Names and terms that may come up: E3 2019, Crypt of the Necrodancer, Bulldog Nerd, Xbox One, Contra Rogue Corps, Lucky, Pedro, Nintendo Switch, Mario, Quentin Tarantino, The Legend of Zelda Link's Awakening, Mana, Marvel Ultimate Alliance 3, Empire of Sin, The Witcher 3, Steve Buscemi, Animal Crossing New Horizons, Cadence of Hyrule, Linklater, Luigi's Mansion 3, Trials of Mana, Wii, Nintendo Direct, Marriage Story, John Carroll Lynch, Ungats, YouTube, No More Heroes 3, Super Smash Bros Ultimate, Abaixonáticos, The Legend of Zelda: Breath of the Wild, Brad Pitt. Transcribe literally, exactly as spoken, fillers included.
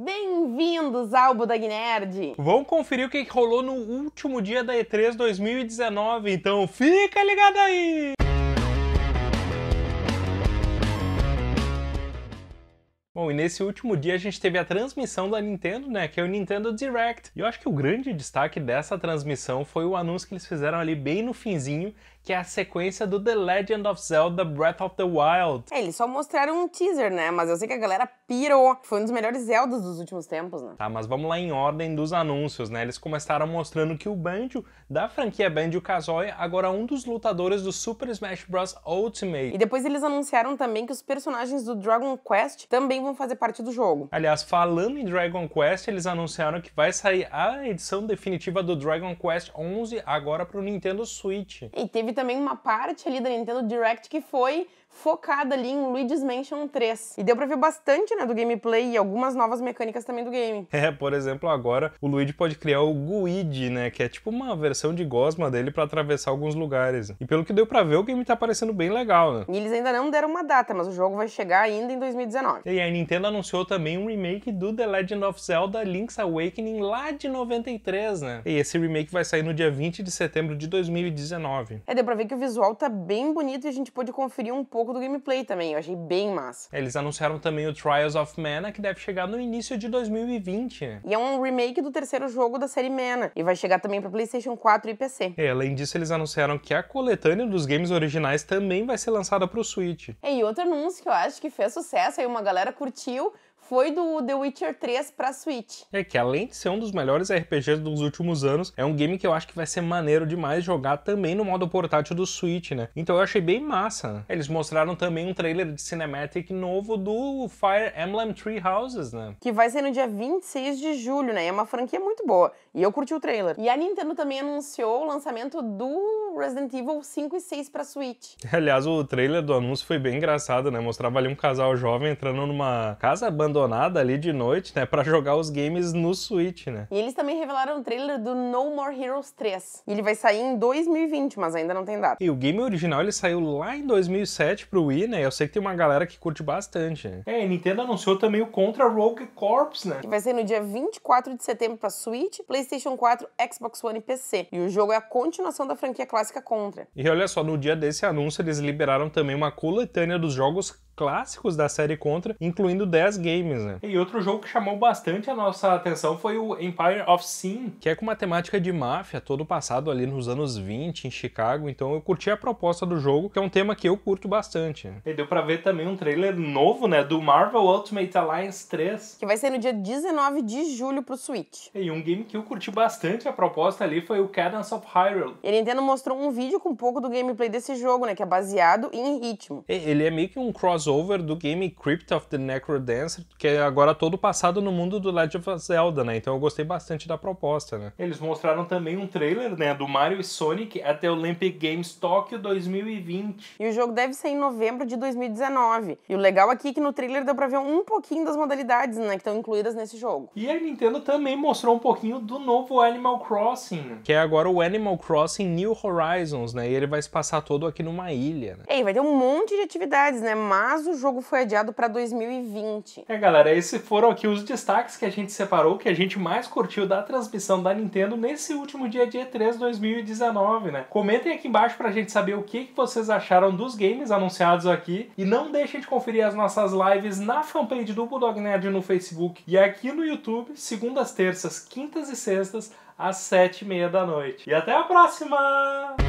Bem-vindos ao Bulldog Nerd! Vamos conferir o que rolou no último dia da E três dois mil e dezenove, então fica ligado aí! Bom, e nesse último dia a gente teve a transmissão da Nintendo, né, que é o Nintendo Direct. E eu acho que o grande destaque dessa transmissão foi o anúncio que eles fizeram ali bem no finzinho, que é a sequência do The Legend of Zelda: Breath of the Wild. É, eles só mostraram um teaser, né, mas eu sei que a galera pirou. Foi um dos melhores Zeldas dos últimos tempos, né. Tá, mas vamos lá em ordem dos anúncios, né. Eles começaram mostrando que o Banjo, da franquia Banjo-Kazooie, agora é um dos lutadores do Super Smash Bros Ultimate. E depois eles anunciaram também que os personagens do Dragon Quest também vão fazer parte do jogo. Aliás, falando em Dragon Quest, eles anunciaram que vai sair a edição definitiva do Dragon Quest onze agora para o Nintendo Switch. E teve também uma parte ali da Nintendo Direct que foi focada ali em Luigi's Mansion três. E deu pra ver bastante, né, do gameplay e algumas novas mecânicas também do game. É, por exemplo, agora o Luigi pode criar o Gooigi, né, que é tipo uma versão de gosma dele pra atravessar alguns lugares. E pelo que deu pra ver, o game tá parecendo bem legal, né. E eles ainda não deram uma data, mas o jogo vai chegar ainda em dois mil e dezenove. E a Nintendo anunciou também um remake do The Legend of Zelda: Link's Awakening lá de noventa e três, né. E esse remake vai sair no dia vinte de setembro de dois mil e dezenove. É, deu pra ver que o visual tá bem bonito e a gente pôde conferir um pouco pouco do gameplay também, eu achei bem massa. Eles anunciaram também o Trials of Mana, que deve chegar no início de dois mil e vinte. E é um remake do terceiro jogo da série Mana, e vai chegar também para PlayStation quatro e P C. É, além disso, eles anunciaram que a coletânea dos games originais também vai ser lançada para o Switch. É, e outro anúncio que eu acho que fez sucesso, aí uma galera curtiu, foi do The Witcher três pra Switch. É que além de ser um dos melhores R P Gs dos últimos anos, é um game que eu acho que vai ser maneiro demais jogar também no modo portátil do Switch, né? Então eu achei bem massa. Eles mostraram também um trailer de cinematic novo do Fire Emblem Three Houses, né? Que vai ser no dia vinte e seis de julho, né? É uma franquia muito boa. E eu curti o trailer. E a Nintendo também anunciou o lançamento do Resident Evil cinco e seis pra Switch. Aliás, o trailer do anúncio foi bem engraçado, né? Mostrava ali um casal jovem entrando numa casa abandonada abandonada ali de noite, né, pra jogar os games no Switch, né. E eles também revelaram o trailer do No More Heroes três. Ele vai sair em dois mil e vinte, mas ainda não tem data. E o game original, ele saiu lá em dois mil e sete pro Wii, né, eu sei que tem uma galera que curte bastante. Né? É, a Nintendo anunciou também o Contra Rogue Corps, né. Que vai sair no dia vinte e quatro de setembro pra Switch, PlayStation quatro, Xbox One e P C. E o jogo é a continuação da franquia clássica Contra. E olha só, no dia desse anúncio, eles liberaram também uma coletânea dos jogos clássicos da série Contra, incluindo dez games, né? E outro jogo que chamou bastante a nossa atenção foi o Empire of Sin, que é com uma temática de máfia, todo passado ali nos anos vinte, em Chicago, então eu curti a proposta do jogo, que é um tema que eu curto bastante. E deu pra ver também um trailer novo, né, do Marvel Ultimate Alliance três. Que vai ser no dia dezenove de julho pro Switch. E um game que eu curti bastante a proposta ali foi o Cadence of Hyrule. E a Nintendo mostrou um vídeo com um pouco do gameplay desse jogo, né, que é baseado em ritmo. E ele é meio que um crossover do game Crypt of the Necrodancer, que é agora todo passado no mundo do Legend of Zelda, né? Então eu gostei bastante da proposta, né? Eles mostraram também um trailer, né, do Mario e Sonic at the Olympic Games Tokyo dois mil e vinte. E o jogo deve sair em novembro de dois mil e dezenove. E o legal aqui é que no trailer dá pra ver um pouquinho das modalidades, né, que estão incluídas nesse jogo. E a Nintendo também mostrou um pouquinho do novo Animal Crossing, né? Que é agora o Animal Crossing New Horizons, né? E ele vai se passar todo aqui numa ilha, né? É, e vai ter um monte de atividades, né? Mas o jogo foi adiado para dois mil e vinte. É, galera, esses foram aqui os destaques que a gente separou, que a gente mais curtiu da transmissão da Nintendo nesse último dia de E três dois mil e dezenove, né? Comentem aqui embaixo pra gente saber o que vocês acharam dos games anunciados aqui, e não deixem de conferir as nossas lives na fanpage do Bulldog Nerd no Facebook e aqui no YouTube, segundas, terças, quintas e sextas, às sete e meia da noite. E até a próxima!